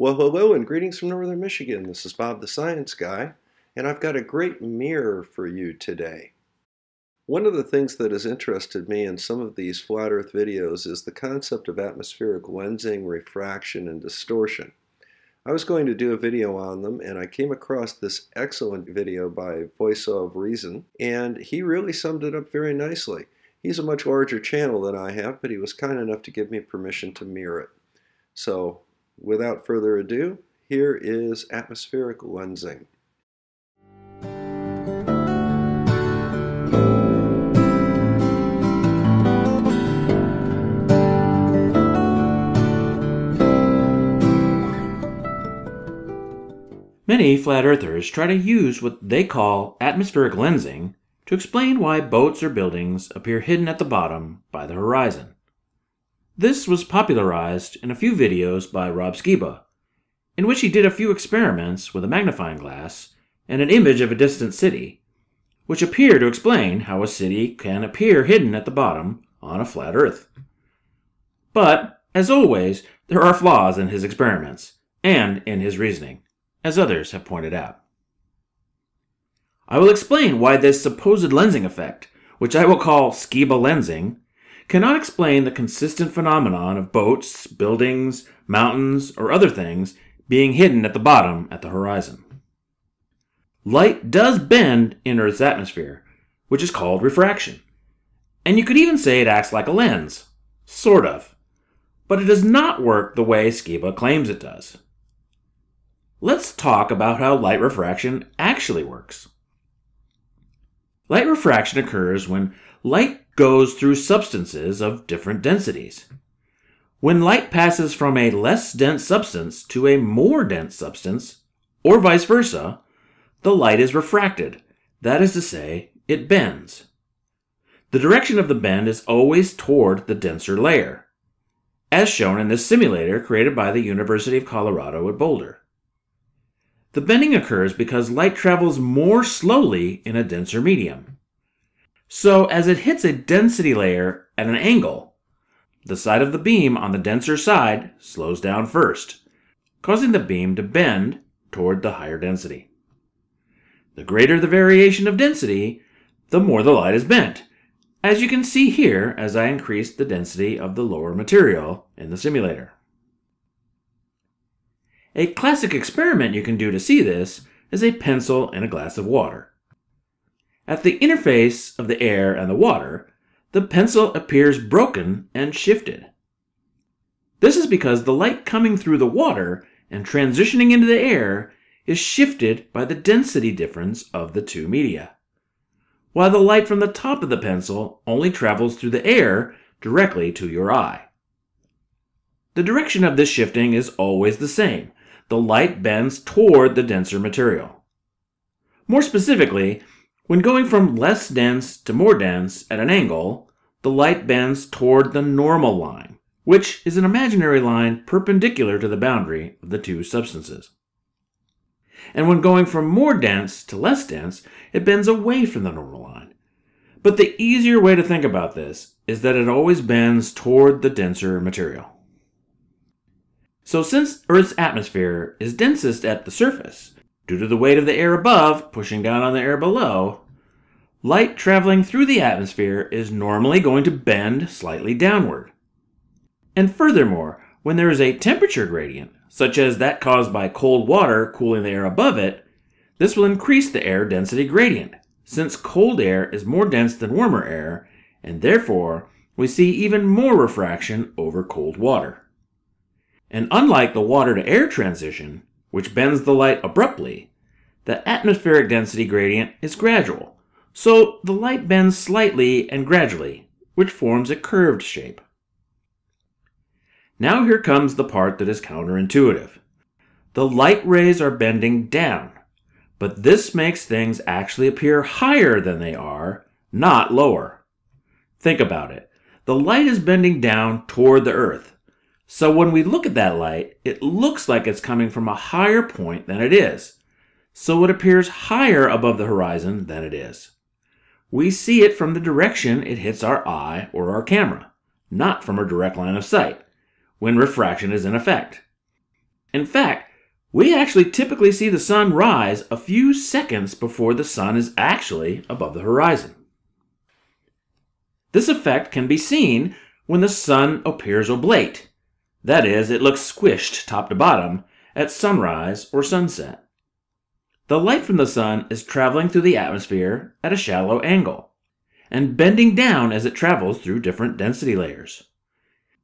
Well, hello and greetings from Northern Michigan. This is Bob the Science Guy, and I've got a great mirror for you today. One of the things that has interested me in some of these flat earth videos is the concept of atmospheric lensing, refraction, and distortion. I was going to do a video on them, and I came across this excellent video by VoysuvReason, and he really summed it up very nicely. He's a much larger channel than I have, but he was kind enough to give me permission to mirror it. So, without further ado, here is atmospheric lensing. Many flat earthers try to use what they call atmospheric lensing to explain why boats or buildings appear hidden at the bottom by the horizon. This was popularized in a few videos by Rob Skiba, in which he did a few experiments with a magnifying glass and an image of a distant city, which appear to explain how a city can appear hidden at the bottom on a flat earth. But, as always, there are flaws in his experiments, and in his reasoning, as others have pointed out. I will explain why this supposed lensing effect, which I will call Skiba lensing, cannot explain the consistent phenomenon of boats, buildings, mountains, or other things being hidden at the bottom at the horizon. Light does bend in Earth's atmosphere, which is called refraction. And you could even say it acts like a lens, sort of. But it does not work the way Skiba claims it does. Let's talk about how light refraction actually works. Light refraction occurs when light goes through substances of different densities. When light passes from a less dense substance to a more dense substance, or vice versa, the light is refracted, that is to say, it bends. The direction of the bend is always toward the denser layer, as shown in this simulator created by the University of Colorado at Boulder. The bending occurs because light travels more slowly in a denser medium. So, as it hits a density layer at an angle, the side of the beam on the denser side slows down first, causing the beam to bend toward the higher density. The greater the variation of density, the more the light is bent, as you can see here as I increase the density of the lower material in the simulator. A classic experiment you can do to see this is a pencil in a glass of water. At the interface of the air and the water, the pencil appears broken and shifted. This is because the light coming through the water and transitioning into the air is shifted by the density difference of the two media, while the light from the top of the pencil only travels through the air directly to your eye. The direction of this shifting is always the same. The light bends toward the denser material. More specifically, when going from less dense to more dense at an angle, the light bends toward the normal line, which is an imaginary line perpendicular to the boundary of the two substances. And when going from more dense to less dense, it bends away from the normal line. But the easier way to think about this is that it always bends toward the denser material. So since Earth's atmosphere is densest at the surface, due to the weight of the air above pushing down on the air below, light traveling through the atmosphere is normally going to bend slightly downward. And furthermore, when there is a temperature gradient, such as that caused by cold water cooling the air above it, this will increase the air density gradient, since cold air is more dense than warmer air, and therefore we see even more refraction over cold water. And unlike the water-to-air transition, which bends the light abruptly, the atmospheric density gradient is gradual, so the light bends slightly and gradually, which forms a curved shape. Now here comes the part that is counterintuitive. The light rays are bending down, but this makes things actually appear higher than they are, not lower. Think about it. The light is bending down toward the Earth. So when we look at that light, it looks like it's coming from a higher point than it is. So it appears higher above the horizon than it is. We see it from the direction it hits our eye or our camera, not from a direct line of sight, when refraction is in effect. In fact, we actually typically see the sun rise a few seconds before the sun is actually above the horizon. This effect can be seen when the sun appears oblate. That is, it looks squished top to bottom at sunrise or sunset. The light from the sun is traveling through the atmosphere at a shallow angle and bending down as it travels through different density layers.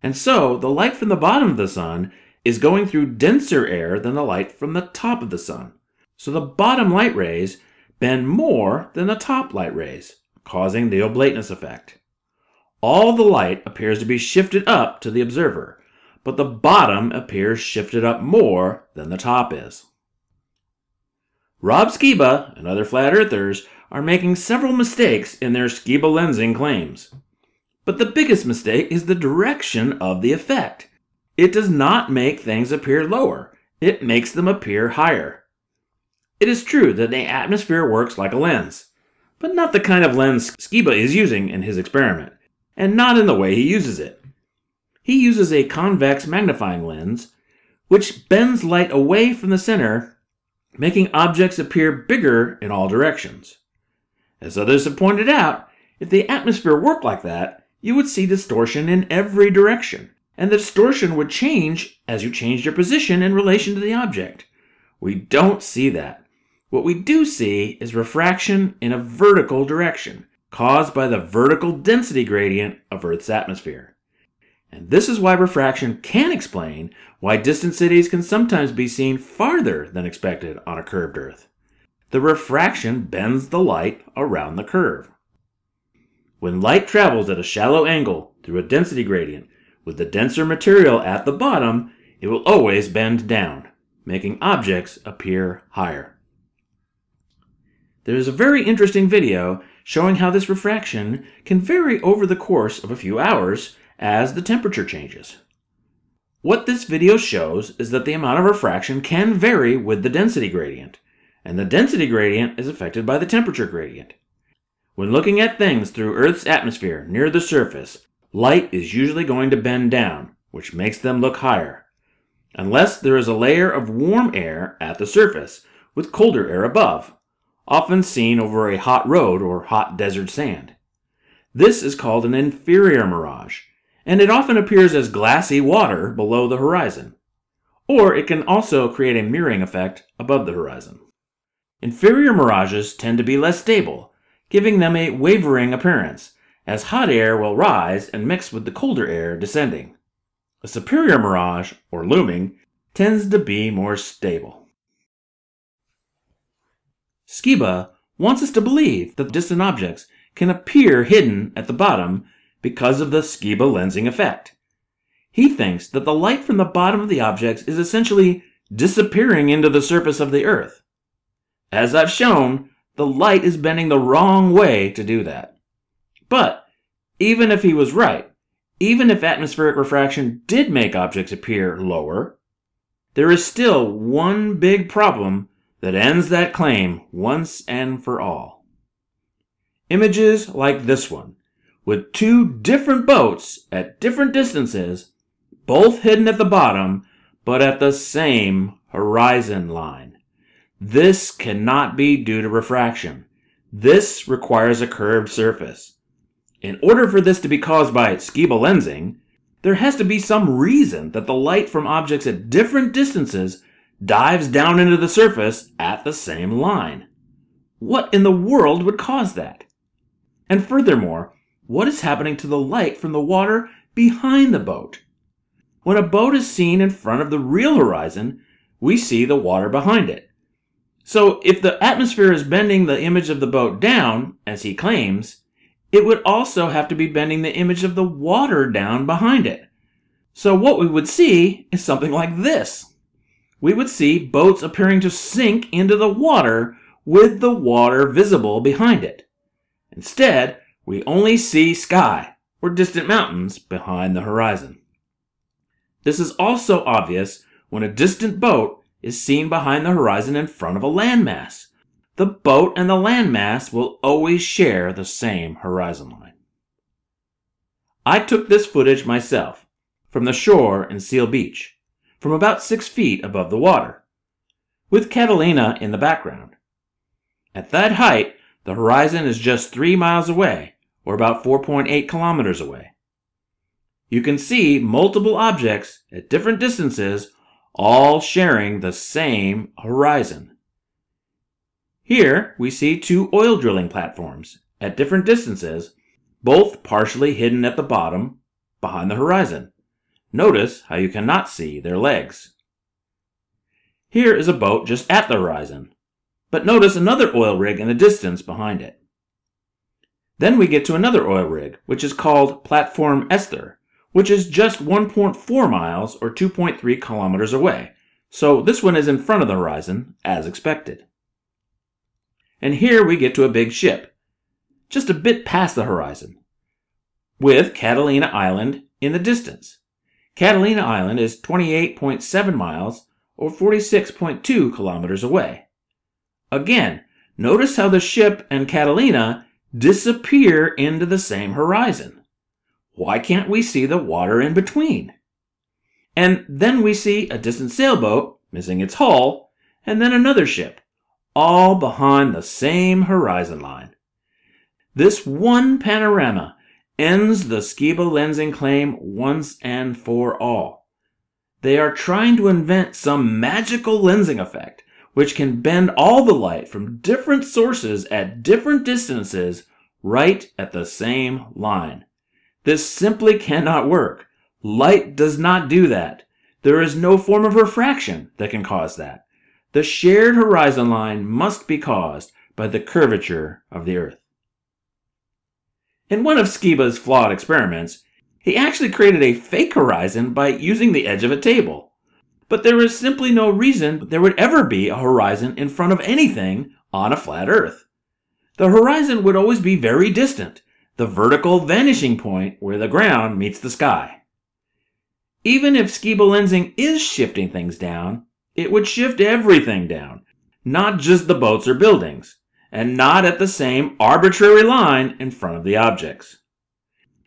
And so, the light from the bottom of the sun is going through denser air than the light from the top of the sun. So the bottom light rays bend more than the top light rays, causing the oblateness effect. All the light appears to be shifted up to the observer, but the bottom appears shifted up more than the top is. Rob Skiba and other flat earthers are making several mistakes in their Skiba lensing claims. But the biggest mistake is the direction of the effect. It does not make things appear lower. It makes them appear higher. It is true that the atmosphere works like a lens, but not the kind of lens Skiba is using in his experiment, and not in the way he uses it. He uses a convex magnifying lens, which bends light away from the center, making objects appear bigger in all directions. As others have pointed out, if the atmosphere worked like that, you would see distortion in every direction, and the distortion would change as you changed your position in relation to the object. We don't see that. What we do see is refraction in a vertical direction, caused by the vertical density gradient of Earth's atmosphere. And this is why refraction can explain why distant cities can sometimes be seen farther than expected on a curved Earth. The refraction bends the light around the curve. When light travels at a shallow angle through a density gradient, with the denser material at the bottom, it will always bend down, making objects appear higher. There is a very interesting video showing how this refraction can vary over the course of a few hours as the temperature changes. What this video shows is that the amount of refraction can vary with the density gradient, and the density gradient is affected by the temperature gradient. When looking at things through Earth's atmosphere near the surface, light is usually going to bend down, which makes them look higher, unless there is a layer of warm air at the surface with colder air above, often seen over a hot road or hot desert sand. This is called an inferior mirage, and it often appears as glassy water below the horizon, or it can also create a mirroring effect above the horizon. Inferior mirages tend to be less stable, giving them a wavering appearance, as hot air will rise and mix with the colder air descending. A superior mirage, or looming, tends to be more stable. Skiba wants us to believe that distant objects can appear hidden at the bottom because of the Skiba lensing effect. He thinks that the light from the bottom of the objects is essentially disappearing into the surface of the Earth. As I've shown, the light is bending the wrong way to do that. But even if he was right, even if atmospheric refraction did make objects appear lower, there is still one big problem that ends that claim once and for all. Images like this one, with two different boats at different distances, both hidden at the bottom, but at the same horizon line. This cannot be due to refraction. This requires a curved surface. In order for this to be caused by Skiba lensing, there has to be some reason that the light from objects at different distances dives down into the surface at the same line. What in the world would cause that? And furthermore, what is happening to the light from the water behind the boat? When a boat is seen in front of the real horizon, we see the water behind it. So if the atmosphere is bending the image of the boat down, as he claims, it would also have to be bending the image of the water down behind it. So what we would see is something like this. We would see boats appearing to sink into the water with the water visible behind it. Instead, we only see sky or distant mountains behind the horizon. This is also obvious when a distant boat is seen behind the horizon in front of a landmass. The boat and the landmass will always share the same horizon line. I took this footage myself from the shore in Seal Beach from about 6 feet above the water, with Catalina in the background. At that height, the horizon is just 3 miles away, or about 4.8 kilometers away. You can see multiple objects at different distances, all sharing the same horizon. Here we see two oil drilling platforms at different distances, both partially hidden at the bottom behind the horizon. Notice how you cannot see their legs. Here is a boat just at the horizon, but notice another oil rig in the distance behind it. Then we get to another oil rig, which is called Platform Esther, which is just 1.4 miles or 2.3 kilometers away, so this one is in front of the horizon, as expected. And here we get to a big ship, just a bit past the horizon, with Catalina Island in the distance. Catalina Island is 28.7 miles or 46.2 kilometers away. Again, notice how the ship and Catalina disappear into the same horizon. Why can't we see the water in between? And then we see a distant sailboat missing its hull, and then another ship, all behind the same horizon line. This one panorama ends the Skiba lensing claim once and for all. They are trying to invent some magical lensing effect which can bend all the light from different sources at different distances right at the same line. This simply cannot work. Light does not do that. There is no form of refraction that can cause that. The shared horizon line must be caused by the curvature of the Earth. In one of Skiba's flawed experiments, he actually created a fake horizon by using the edge of a table. But there is simply no reason there would ever be a horizon in front of anything on a flat Earth. The horizon would always be very distant, the vertical vanishing point where the ground meets the sky. Even if Skiba lensing is shifting things down, it would shift everything down, not just the boats or buildings, and not at the same arbitrary line in front of the objects.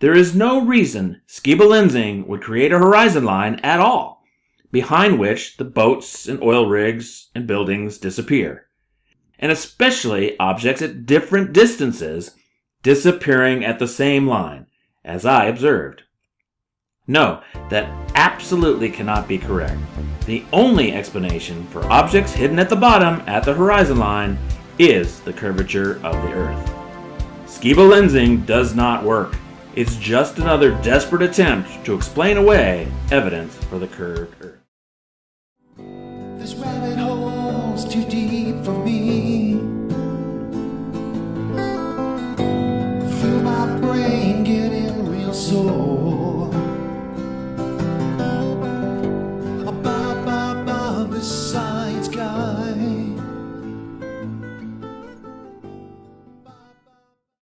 There is no reason Skiba lensing would create a horizon line at all, behind which the boats and oil rigs and buildings disappear, and especially objects at different distances disappearing at the same line, as I observed. No, that absolutely cannot be correct. The only explanation for objects hidden at the bottom at the horizon line is the curvature of the Earth. Skiba lensing does not work. It's just another desperate attempt to explain away evidence for the curved Earth. This rabbit hole's too deep for me. Feel my brain getting real sore.